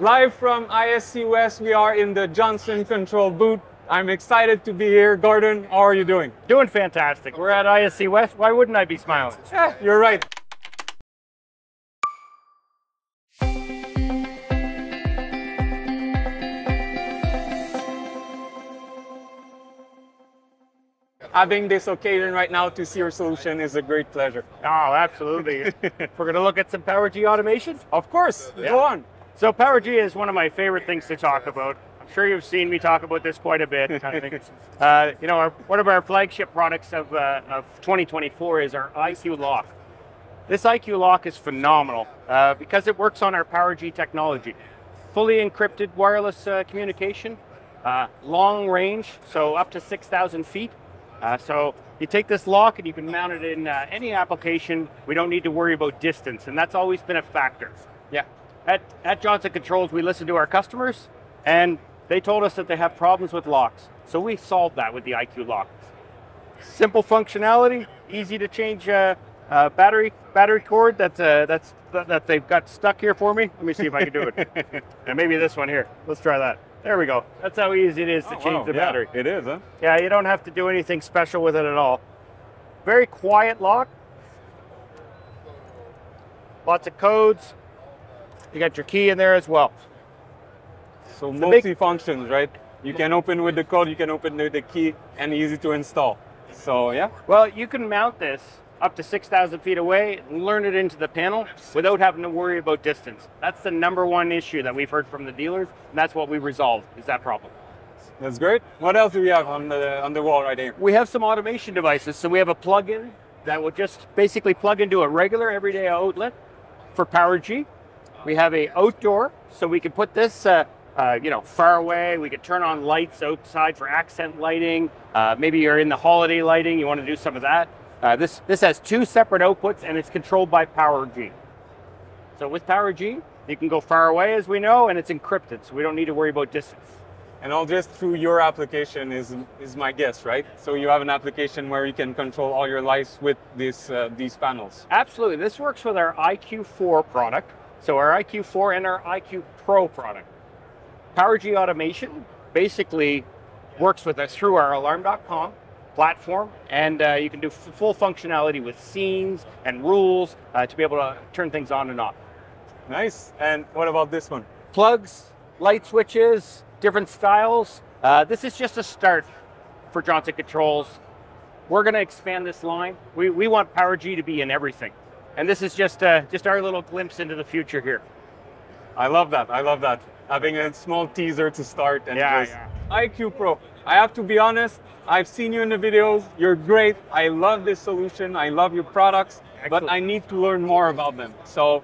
Live from ISC West, we are in the Johnson Control booth. I'm excited to be here. Gordon, how are you doing? Doing fantastic. We're at ISC West. Why wouldn't I be smiling? Yeah, you're right. Having this occasion right now to see your solution is a great pleasure. Oh, absolutely. We're going to look at some PowerG automation? Of course. Yeah. Go on. So PowerG is one of my favorite things to talk about. I'm sure you've seen me talk about this quite a bit. You know, one of our flagship products of 2024 is our IQ Lock. This IQ Lock is phenomenal because it works on our PowerG technology. Fully encrypted wireless communication, long range, so up to 6,000 feet. So you take this lock and you can mount it in any application. We don't need to worry about distance, and that's always been a factor. Yeah. At Johnson Controls, we listen to our customers, and they told us that they have problems with locks. So we solved that with the IQ Lock. Simple functionality, easy to change battery cord that they've got stuck here for me. Let me see if I can do it. And maybe this one here. Let's try that. There we go. That's how easy it is to change the battery. It is, huh? Yeah, you don't have to do anything special with it at all. Very quiet lock. Lots of codes. You got your key in there as well. So multi-functions, right? You can open with the code, you can open with the key, and easy to install. So, yeah. Well, you can mount this up to 6,000 feet away, learn it into the panel without having to worry about distance. That's the #1 issue that we've heard from the dealers, and that's what we resolved, is that problem. That's great. What else do we have on the wall right here? We have some automation devices. So we have a plug-in that will just basically plug into a regular everyday outlet for PowerG. We have an outdoor, so we can put this you know, far away. We could turn on lights outside for accent lighting. Maybe you're in the holiday lighting, you want to do some of that. This has two separate outputs, and it's controlled by PowerG. So with PowerG, you can go far away, as we know, and it's encrypted, so we don't need to worry about distance. And all this through your application is my guess, right? So you have an application where you can control all your lights with these panels. Absolutely. This works with our IQ4 product. So our IQ4 and our IQ Pro product. PowerG automation basically works with us through our Alarm.com platform, and you can do full functionality with scenes and rules to be able to turn things on and off. Nice. And what about this one? Plugs, light switches, different styles. This is just a start for Johnson Controls. We're going to expand this line. We want PowerG to be in everything. And this is just our little glimpse into the future here. I love that. I love that. Having a small teaser to start. And IQ Pro. I have to be honest, I've seen you in the videos. You're great. I love this solution. I love your products. Excellent. But I need to learn more about them. So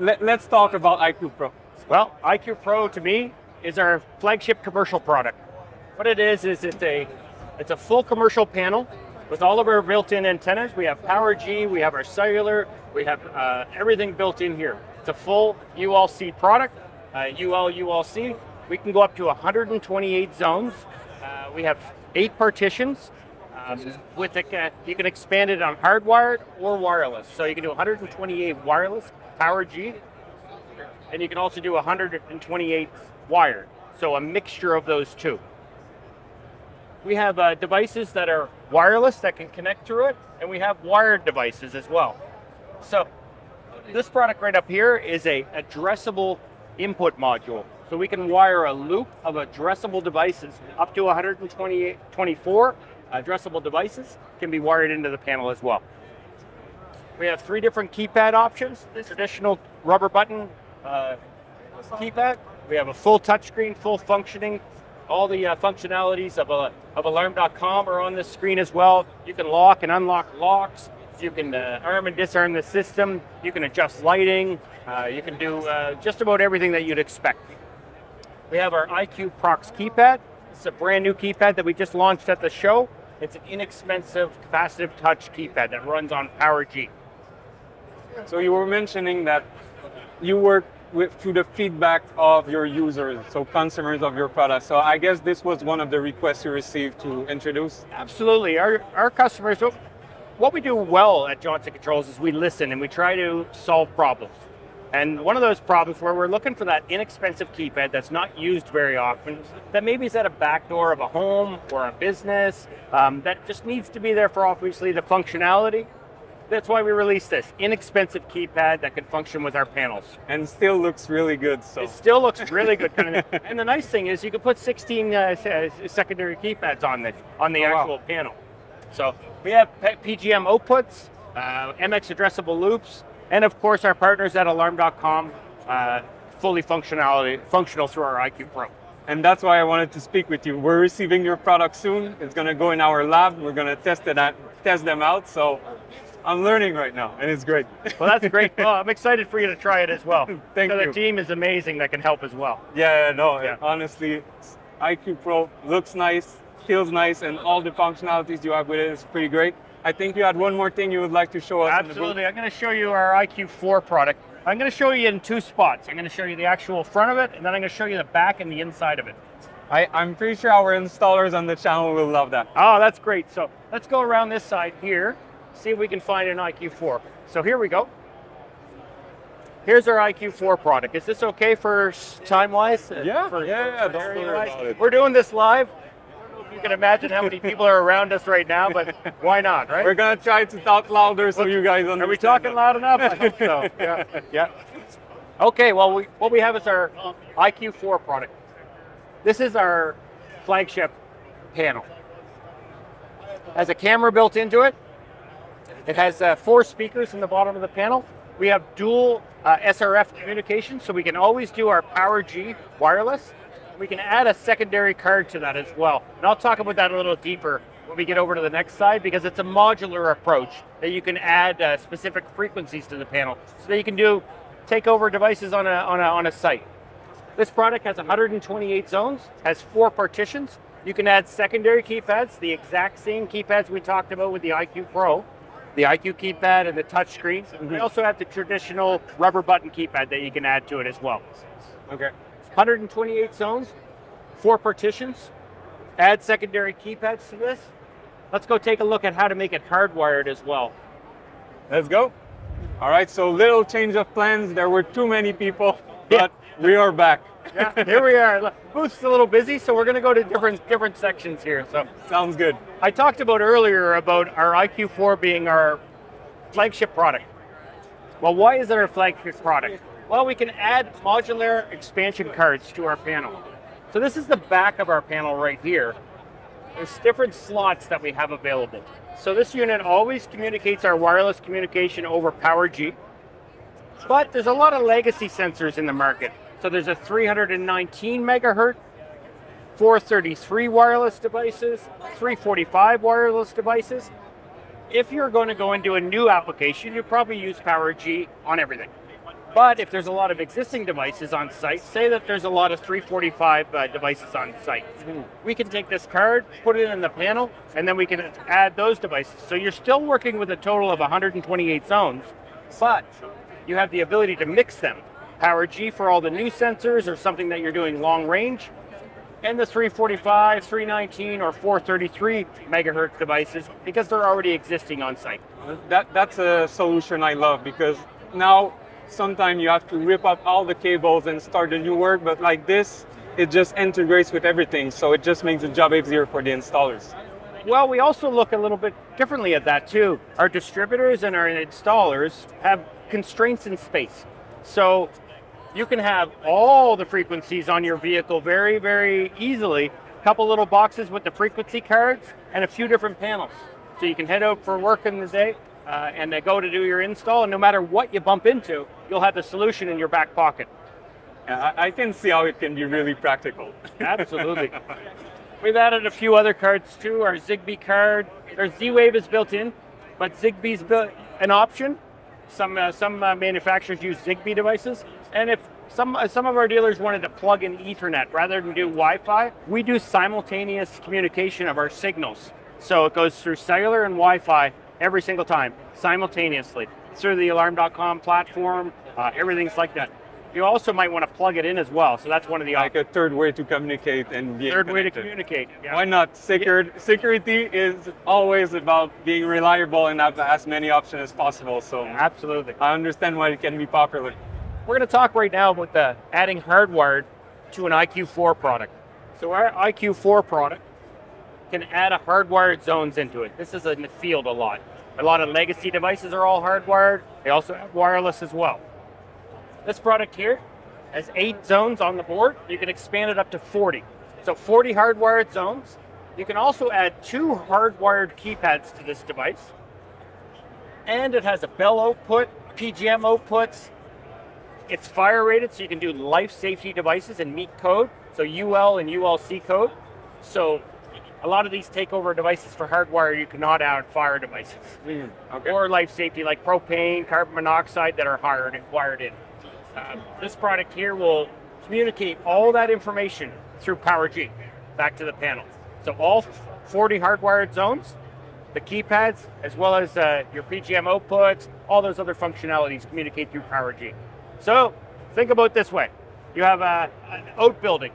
let's talk about IQ Pro. Well, IQ Pro to me is our flagship commercial product. What it is it's a full commercial panel. With all of our built-in antennas, we have PowerG, we have our cellular, we have everything built in here. It's a full ULC product, UL, ULC. We can go up to 128 zones. We have 8 partitions. You can expand it on hardwired or wireless. So you can do 128 wireless, PowerG, and you can also do 128 wired. So a mixture of those two. We have devices that are wireless that can connect through it, and we have wired devices as well. So this product right up here is a addressable input module. So we can wire a loop of addressable devices, up to 124 addressable devices can be wired into the panel as well. We have 3 different keypad options. The traditional rubber button keypad. We have a full touchscreen, full functioning. All the functionalities of Alarm.com are on this screen as well. You can lock and unlock locks. You can arm and disarm the system. You can adjust lighting. You can do just about everything that you'd expect. We have our IQ Prox keypad. It's a brand new keypad that we just launched at the show. It's an inexpensive capacitive touch keypad that runs on PowerG. So you were mentioning that you were through the feedback of your users, so consumers of your product. So I guess this was one of the requests you received to introduce? Absolutely. Our customers, what we do well at Johnson Controls is we listen and we try to solve problems. And one of those problems where we're looking for that inexpensive keypad that's not used very often, that maybe is at a back door of a home or a business, that just needs to be there for obviously the functionality. That's why we released this inexpensive keypad that can function with our panels. And still looks really good. So. It still looks really good. And the nice thing is you can put 16 secondary keypads on the actual panel. So we have PGM outputs, MX addressable loops, and of course our partners at Alarm.com, fully functional through our IQ Pro. And that's why I wanted to speak with you. We're receiving your product soon. It's going to go in our lab. We're going to test them out. So I'm learning right now, and it's great. Well, that's great. Well, I'm excited for you to try it as well. Thank you. The team is amazing that can help as well. Yeah. Honestly, IQ Pro looks nice, feels nice, and all the functionalities you have with it is pretty great. I think you had one more thing you would like to show us. Absolutely. I'm going to show you our IQ4 product. I'm going to show you in two spots. I'm going to show you the actual front of it, and then I'm going to show you the back and the inside of it. I'm pretty sure our installers on the channel will love that. Oh, that's great. So let's go around this side here. See if we can find an IQ4. So here we go. Here's our IQ4 product. Is this okay for time-wise? Yeah. Don't worry about it. We're doing this live. I don't know if you can imagine how many people are around us right now, but why not, right? We're gonna try to talk louder so you guys understand. Are we talking loud enough? I hope so. Yeah. Okay. Well, what we have is our IQ4 product. This is our flagship panel. Has a camera built into it. It has four speakers in the bottom of the panel. We have dual SRF communication, so we can always do our PowerG wireless. We can add a secondary card to that as well. And I'll talk about that a little deeper when we get over to the next side, because it's a modular approach that you can add specific frequencies to the panel so that you can do takeover devices on a site. This product has 128 zones, has four partitions. You can add secondary keypads, the exact same keypads we talked about with the IQ Pro. The IQ keypad and the touch screen. We also have the traditional rubber button keypad that you can add to it as well. Okay. 128 zones, four partitions, add secondary keypads to this. Let's go take a look at how to make it hardwired as well. Let's go. All right, so little change of plans. There were too many people, but we are back. Yeah, here we are. Look, booth's a little busy, so we're going to go to different sections here. So sounds good. I talked about earlier about our IQ4 being our flagship product. Well, why is it our flagship product? Well, we can add modular expansion cards to our panel. So this is the back of our panel right here. There's different slots that we have available. So this unit always communicates our wireless communication over PowerG, but there's a lot of legacy sensors in the market. So there's a 319 megahertz, 433 wireless devices, 345 wireless devices. If you're going to go into a new application, you probably use PowerG on everything. But if there's a lot of existing devices on site, say that there's a lot of 345 devices on site, we can take this card, put it in the panel, and then we can add those devices. So you're still working with a total of 128 zones, but you have the ability to mix them. PowerG for all the new sensors or something that you're doing long range, and the 345, 319, or 433 megahertz devices because they're already existing on site. That's a solution I love, because now sometimes you have to rip up all the cables and start a new work, but like this, it just integrates with everything, so it just makes the job easier for the installers. Well, we also look a little bit differently at that too. Our distributors and our installers have constraints in space. So you can have all the frequencies on your vehicle very, very easily. A couple little boxes with the frequency cards and a few different panels. So you can head out for work in the day and go to do your install, and no matter what you bump into, you'll have the solution in your back pocket. I can see how it can be really practical. Absolutely. We've added a few other cards too, our Zigbee card. Our Z-Wave is built in, but Zigbee's an option. Some manufacturers use Zigbee devices, and if some of our dealers wanted to plug in Ethernet rather than do Wi-Fi, we do simultaneous communication of our signals. So it goes through cellular and Wi-Fi every single time, simultaneously, through the Alarm.com platform, everything's like that. You also might want to plug it in as well, so that's one of the options. Like a third way to communicate and be connected. Third way to communicate, yeah. Why not? Security is always about being reliable and have as many options as possible, so. Absolutely. I understand why it can be popular. We're going to talk right now about the adding hardware to an IQ4 product. So our IQ4 product can add a hardwired zones into it. This is in the field a lot. A lot of legacy devices are all hardwired. They also have wireless as well. This product here has 8 zones on the board. You can expand it up to 40. So 40 hardwired zones. You can also add 2 hardwired keypads to this device. And it has a bell output, PGM outputs. It's fire rated, so you can do life safety devices and meet code. So UL and ULC code. So a lot of these takeover devices for hardwire, you cannot add fire devices. Okay. Or life safety like propane, carbon monoxide that are wired in. This product here will communicate all that information through PowerG back to the panel. So all 40 hardwired zones, the keypads, as well as your PGM outputs, all those other functionalities communicate through PowerG. So think about this way. You have an outbuilding,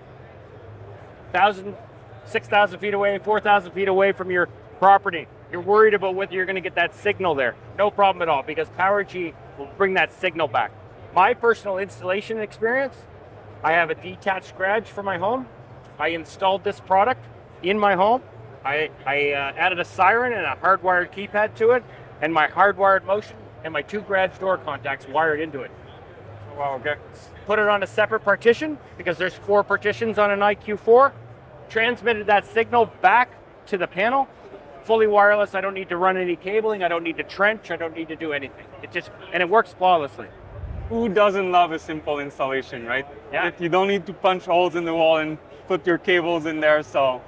6,000 feet away, 4,000 feet away from your property. You're worried about whether you're going to get that signal there. No problem at all, because PowerG will bring that signal back. My personal installation experience, I have a detached garage for my home. I installed this product in my home. I added a siren and a hardwired keypad to it, and my hardwired motion and my 2 garage door contacts wired into it. Wow, okay. Put it on a separate partition, because there's 4 partitions on an IQ4. Transmitted that signal back to the panel, fully wireless. I don't need to run any cabling. I don't need to trench. I don't need to do anything. And it works flawlessly. Who doesn't love a simple installation, right? Yeah. You don't need to punch holes in the wall and put your cables in there. So,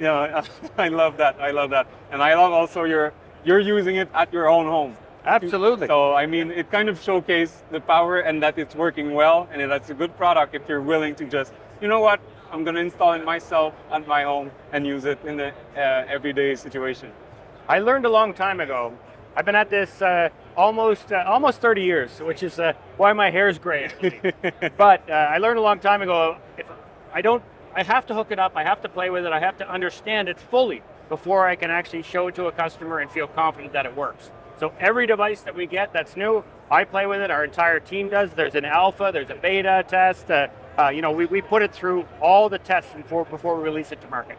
yeah, I love that. I love that. And I love also you're using it at your own home. Absolutely. So, I mean, it kind of showcases the power and that it's working well, and that's a good product if you're willing to just, you know what, I'm going to install it myself at my home and use it in the everyday situation. I learned a long time ago. I've been at this almost 30 years, which is why my hair's gray. But I learned a long time ago, if I have to hook it up, I have to play with it, I have to understand it fully before I can actually show it to a customer and feel confident that it works. So every device that we get that's new, I play with it, our entire team does. There's an alpha, there's a beta test. You know, we put it through all the tests before we release it to market.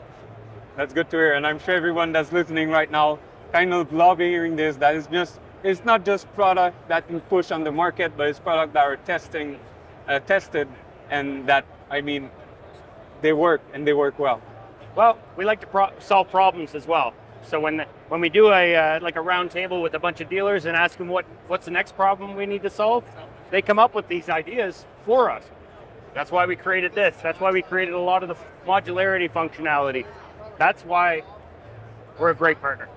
That's good to hear, and I'm sure everyone that's listening right now kind of love hearing this. That is just, it's not just product that you push on the market, but it's product that are tested, and that, I mean, they work, and they work well. Well, we like to solve problems as well. So when we do like a round table with a bunch of dealers and ask them what's the next problem we need to solve, they come up with these ideas for us. That's why we created this. That's why we created a lot of the modularity functionality. That's why we're a great partner.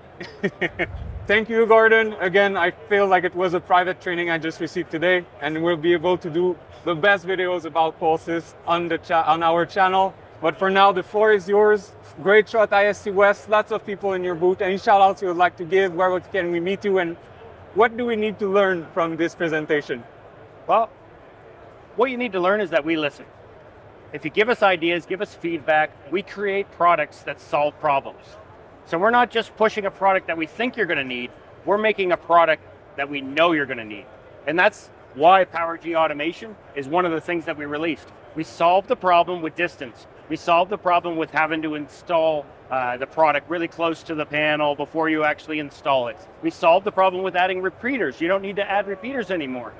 Thank you, Gordon. Again, I feel like it was a private training I just received today, and we'll be able to do the best videos about pulses on our channel. But for now, the floor is yours. Great shot, ISC West. Lots of people in your booth. Any shout outs you would like to give? Where can we meet you? And what do we need to learn from this presentation? Well, what you need to learn is that we listen. If you give us ideas, give us feedback, we create products that solve problems. So we're not just pushing a product that we think you're going to need, we're making a product that we know you're going to need. And that's why PowerG Automation is one of the things that we released. We solved the problem with distance. We solved the problem with having to install the product really close to the panel before you actually install it. We solved the problem with adding repeaters. You don't need to add repeaters anymore.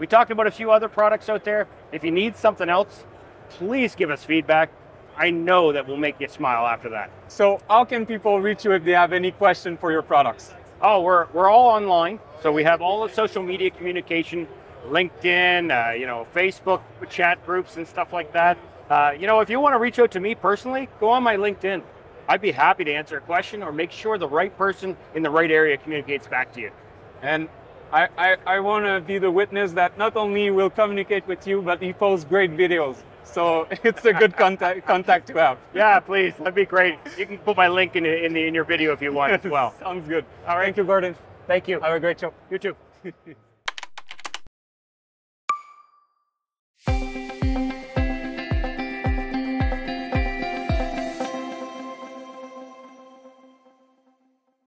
We talked about a few other products out there. If you need something else, please give us feedback. I know that we'll make you smile after that. So how can people reach you if they have any question for your products? Oh, we're all online. So we have all the social media communication, LinkedIn, you know, Facebook chat groups and stuff like that. You know, if you want to reach out to me personally, go on my LinkedIn. I'd be happy to answer a question or make sure the right person in the right area communicates back to you. And I want to be the witness that not only will communicate with you, but he posts great videos. So it's a good contact to have. Yeah, please. That'd be great. You can put my link in your video if you want as well. Sounds good. All right. Thank you, Gordon. Thank you. Have a great show. You too.